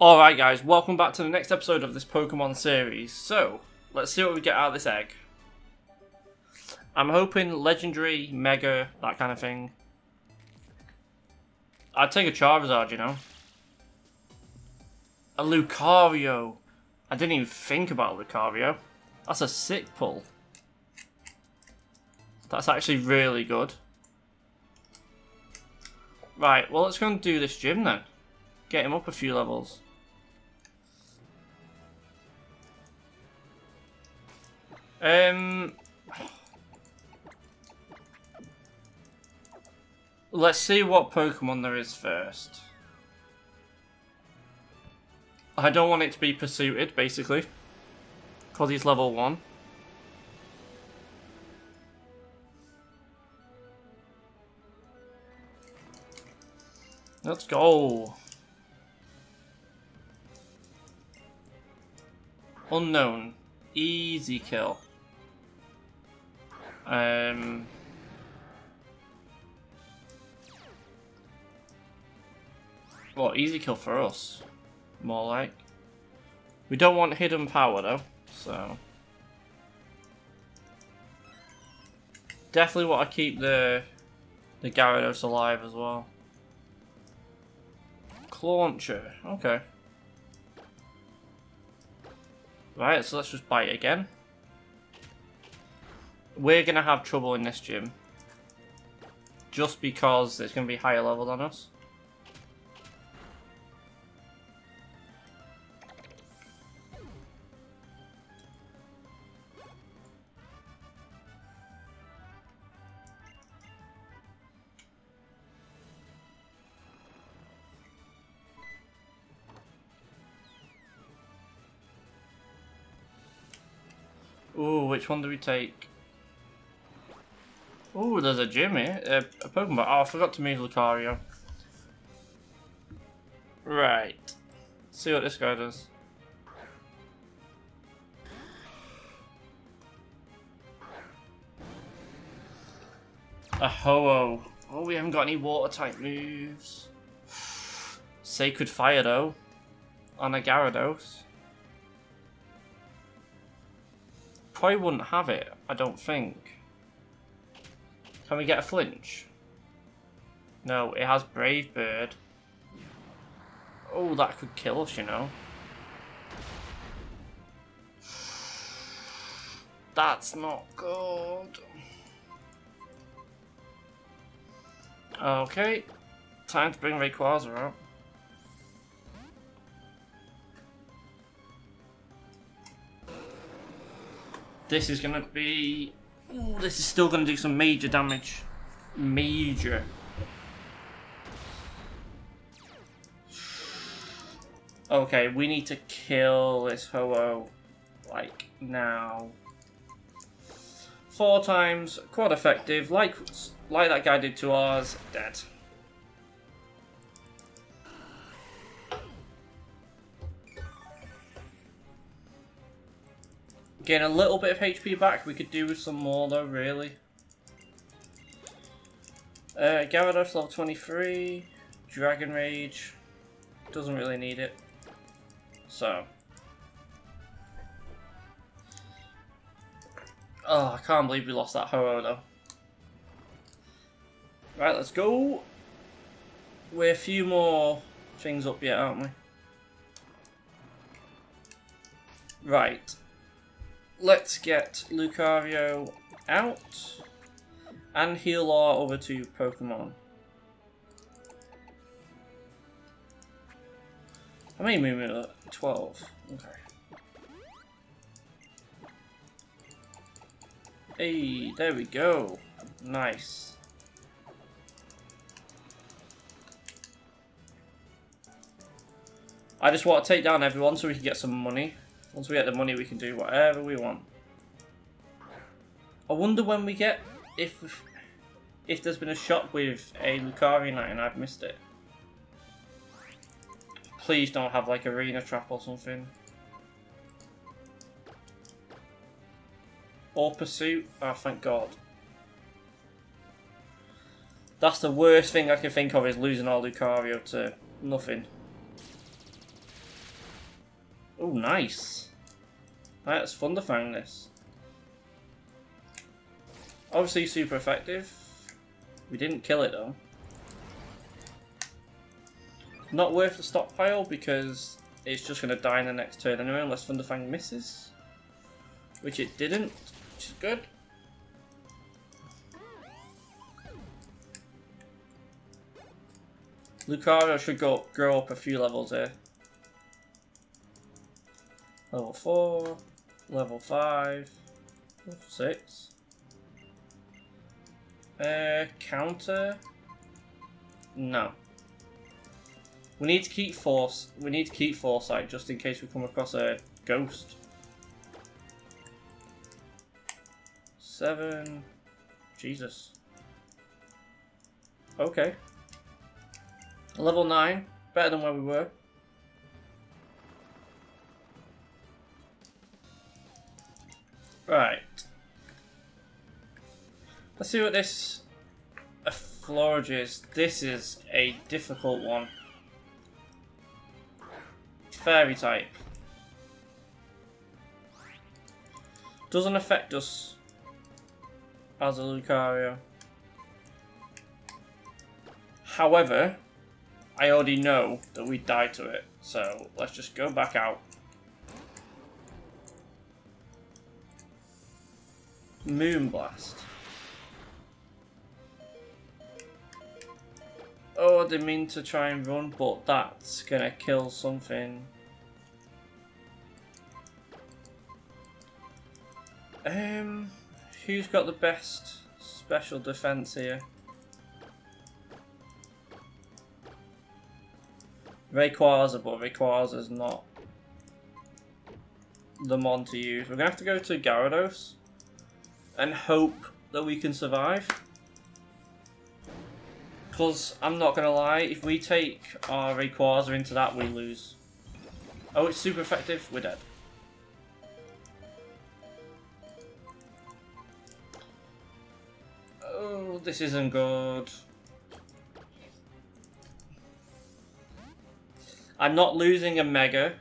Alright guys, welcome back to the next episode of this Pokemon series. So, let's see what we get out of this egg. I'm hoping Legendary, Mega, that kind of thing. I'd take a Charizard, you know. A Lucario. I didn't even think about Lucario. That's a sick pull. That's actually really good. Right, well let's go and do this gym then. Get him up a few levels. Let's see what Pokemon there is first. I don't want it to be Pursuited, basically, because he's level 1. Let's go! Unknown. Easy kill. Well, easy kill for us. More like. We don't want hidden power though, so. Definitely want to keep the Gyarados alive as well. Clauncher, okay. Right, so let's just bite again. We're gonna have trouble in this gym. Just because it's gonna be higher level than us. Ooh, which one do we take? Ooh, there's a gym here. A Pokemon ball. Oh, I forgot to move Lucario. Right. Let's see what this guy does. A Ho-Oh. Oh, we haven't got any water type moves. Sacred Fire, though. On a Gyarados. Probably wouldn't have it, I don't think. Can we get a flinch? No, it has Brave Bird. Oh, that could kill us, you know. That's not good. Okay, time to bring Rayquaza out. This is gonna be. Ooh, this is still gonna do some major damage. Major. Okay, we need to kill this Ho-Oh. Like, now. 4 times, quite effective. Like that guy did to ours, dead. Getting a little bit of HP back, we could do with some more though, really. Gyarados level 23, Dragon Rage, doesn't really need it. So. Oh, I can't believe we lost that Ho-Oh though. Right, let's go. We're a few more things up yet, aren't we? Right. Let's get Lucario out and heal our other 2 Pokemon. How many movement are there? 12. Okay. Hey, there we go. Nice. I just want to take down everyone so we can get some money. Once we get the money, we can do whatever we want. I wonder when we get if there's been a shop with a Lucario night and I've missed it. Please don't have like Arena Trap or something. Or Pursuit. Oh, thank God. That's the worst thing I can think of is losing our Lucario to nothing. Oh, nice. Right, let's Thunderfang this. Obviously super effective. We didn't kill it though. Not worth the stockpile because it's just going to die in the next turn anyway unless Thunderfang misses. Which it didn't, which is good. Lucario should grow up a few levels here. Level 4, level 5, level 6. Counter? No. We need to keep force. We need to keep foresight just in case we come across a ghost. 7. Jesus. Okay. Level 9. Better than where we were. Right. Let's see what this Florges is. This is a difficult one. Fairy type. Doesn't affect us as a Lucario. However, I already know that we die to it, so let's just go back out. Moonblast. Oh, I didn't mean to try and run, but that's gonna kill something. Who's got the best special defense here? Rayquaza, but Rayquaza's not the mon to use. We're gonna have to go to Gyarados and hope that we can survive. Because, I'm not going to lie, if we take our Rayquaza into that, we lose. Oh, it's super effective. We're dead. Oh, this isn't good. I'm not losing a Mega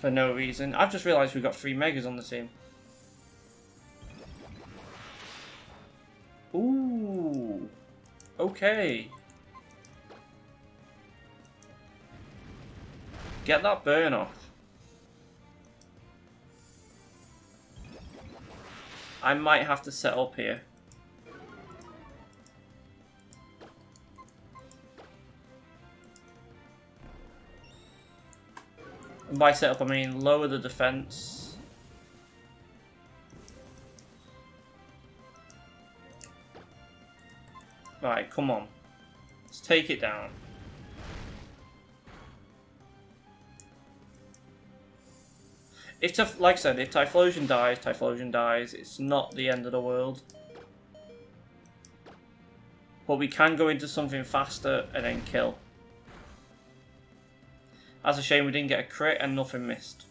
for no reason. I've just realised we've got 3 Megas on the team. Ooh. Okay. Get that burn off. I might have to set up here. And by set up I mean lower the defense. Right, come on. Let's take it down. Like I said, if Typhlosion dies, Typhlosion dies. It's not the end of the world. But we can go into something faster and then kill. That's a shame we didn't get a crit and nothing missed.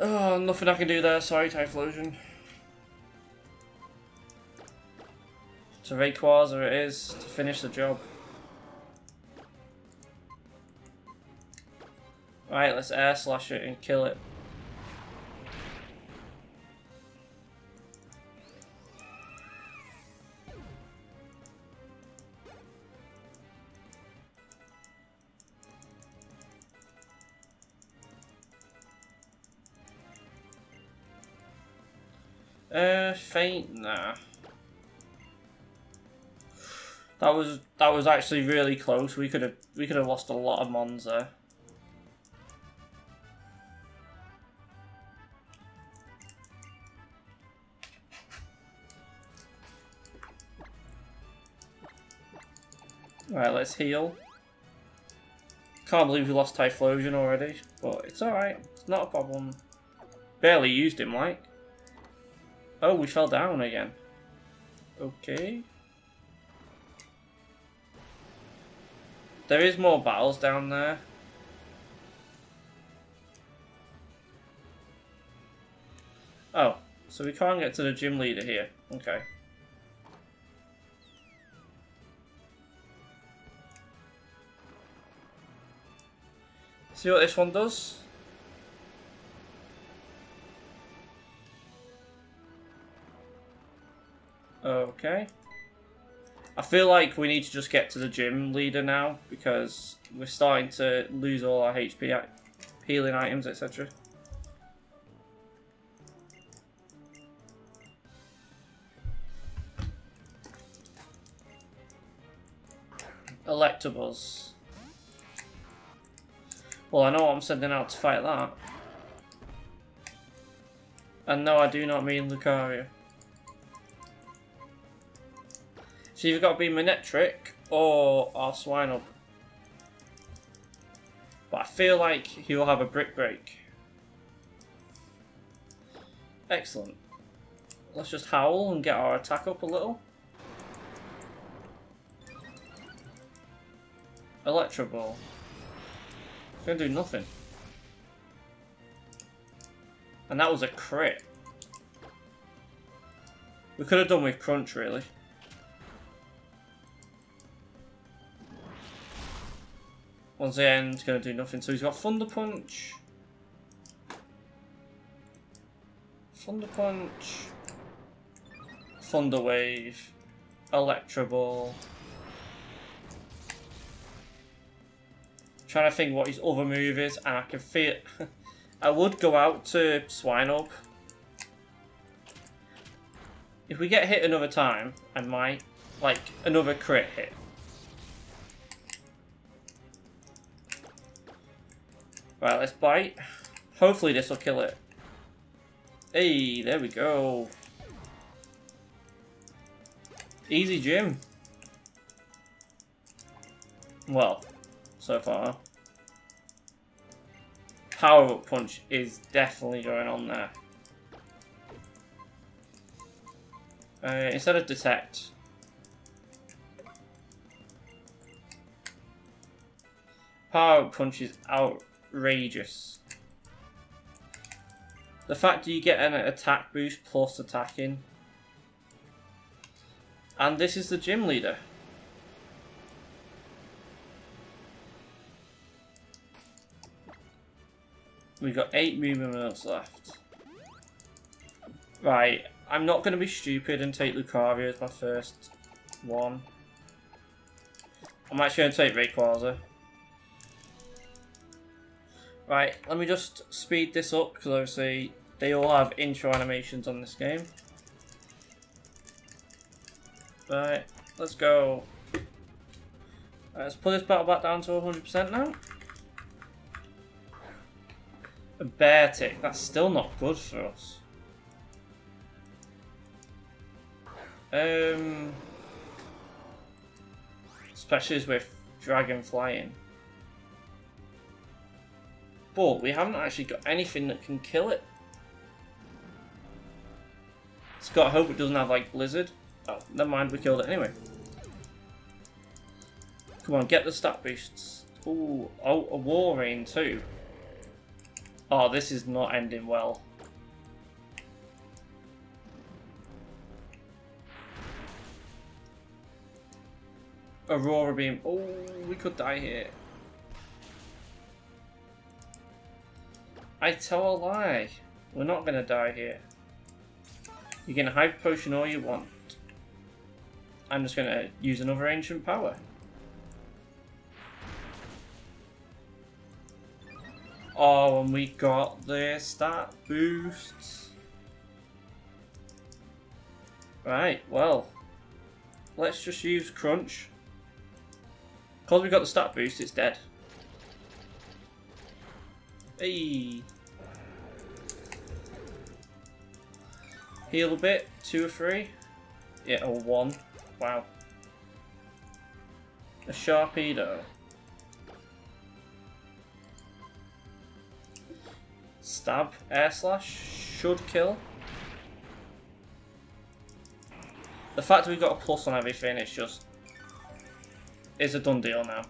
Oh, nothing I can do there. Sorry, Typhlosion. So Rayquaza it is to finish the job. Right, let's air slash it and kill it. Faint nah. That was actually really close. We could have lost a lot of mons there. Alright, let's heal. Can't believe we lost Typhlosion already, but it's alright. It's not a problem. Barely used him, like. Oh, we fell down again. Okay. There is more battles down there. Oh, so we can't get to the gym leader here. Okay. See what this one does. Okay. I feel like we need to just get to the gym leader now, because we're starting to lose all our HP, healing items, etc. Electabuzz. Well, I know what I'm sending out to fight that. And no, I do not mean Lucario. So you've got to be Manetric or Swinub. But I feel like he'll have a Brick Break. Excellent. Let's just howl and get our attack up a little. Electro Ball. It's going to do nothing. And that was a crit. We could have done with Crunch, really. Once again, it's going to do nothing. So he's got Thunder Punch. Thunder Punch. Thunder Wave. Electro Ball. Trying to think what his other move is, and I can feel... I would go out to Swinub. If we get hit another time, I might... Like, another crit hit. Right, let's bite. Hopefully this will kill it. Hey, there we go. Easy gym. Well, so far. Power-up punch is definitely going on there. Instead of detect. Power-up punch is out. Outrageous. The fact that you get an attack boost plus attacking. And this is the gym leader. We've got 8 movement minutes left. Right, I'm not going to be stupid and take Lucario as my first one. I'm actually going to take Rayquaza. Right, let me just speed this up, because obviously they all have intro animations on this game. Right, let's go. Right, let's pull this battle back down to 100% now. A bear tick, that's still not good for us. Especially as we're dragon flying. But we haven't actually got anything that can kill it. It's got to hope it doesn't have like Blizzard. Oh, never mind, we killed it anyway. Come on, get the stat boosts. Ooh, oh, a War Rain too. Oh, this is not ending well. Aurora beam. Oh, we could die here. I tell a lie. We're not going to die here. You can hyper potion all you want. I'm just going to use another ancient power. Oh, and we got the stat boosts. Right, well. Let's just use Crunch. Because we got the stat boost, it's dead. Hey. Heal a bit, 2 or 3. Yeah, or 1. Wow. A Sharpedo. Stab, air slash, should kill. The fact that we've got a plus on everything, it's just... It's a done deal now.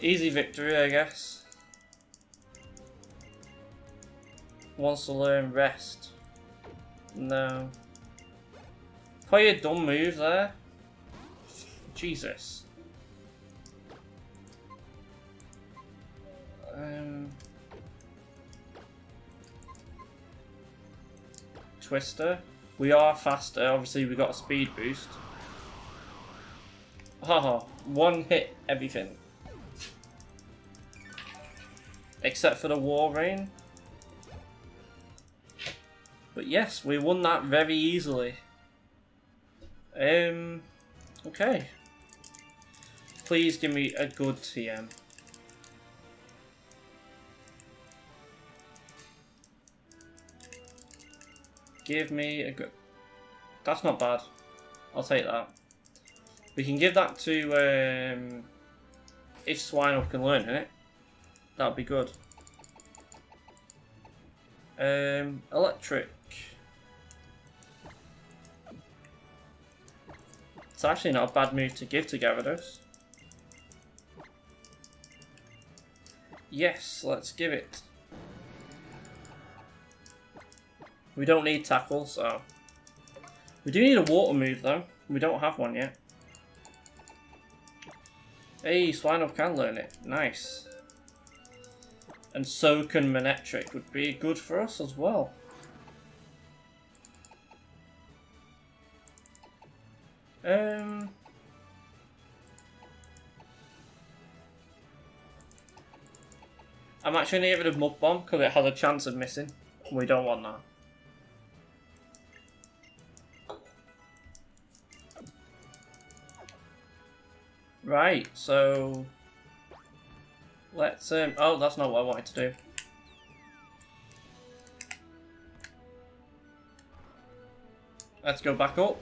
Easy victory, I guess. Wants to learn rest. No. Play a dumb move there. Jesus. Twister. We are faster, obviously we got a speed boost. Haha, one hit everything. Except for the War Rain. But yes, we won that very easily. Okay. Please give me a good TM. Give me a good... That's not bad. I'll take that. We can give that to... if Swinub can learn it, that would be good. Electric. It's actually not a bad move to give to Gyarados. Yes, let's give it. We don't need tackle, so... We do need a water move, though. We don't have one yet. Hey, Swinub can learn it. Nice. And so can Manetric. Would be good for us as well. I'm actually going to get rid of Mud Bomb because it has a chance of missing. We don't want that. Right, so let's oh, that's not what I wanted to do. Let's go back up.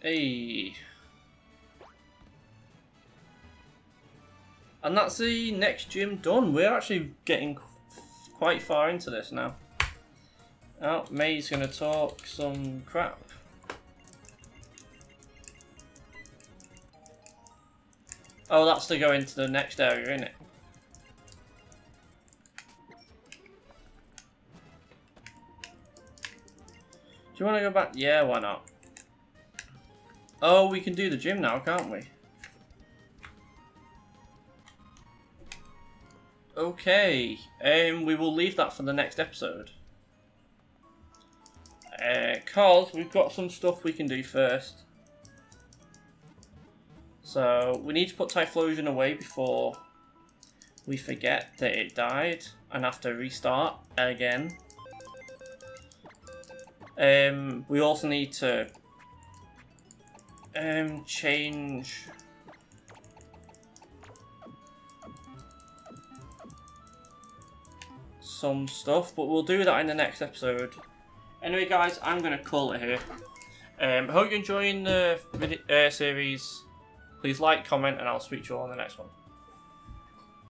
Hey. And that's the next gym done. We're actually getting quite far into this now. Oh, May's gonna talk some crap. Oh, that's to go into the next area, isn't it? Do you want to go back? Yeah, why not? Oh, we can do the gym now, can't we? Okay, we will leave that for the next episode. Because we've got some stuff we can do first. So, we need to put Typhlosion away before we forget that it died and have to restart again. We also need to change... some stuff, but we'll do that in the next episode. Anyway guys, I'm going to call it here. I hope you're enjoying the video, series. Please like, comment, and I'll speak to you all on the next one.